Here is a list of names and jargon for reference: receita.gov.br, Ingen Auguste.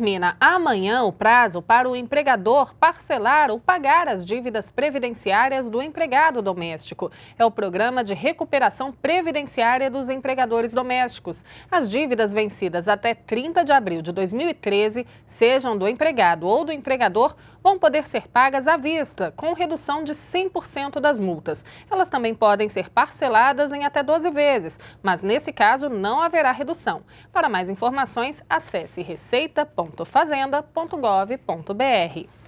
termina amanhã o prazo para o empregador parcelar ou pagar as dívidas previdenciárias do empregado doméstico. É o Programa de Recuperação Previdenciária dos Empregadores Domésticos. As dívidas vencidas até 30 de abril de 2013, sejam do empregado ou do empregador, vão poder ser pagas à vista, com redução de 100% das multas. Elas também podem ser parceladas em até 12 vezes, mas nesse caso não haverá redução. Para mais informações, acesse receita.gov.br.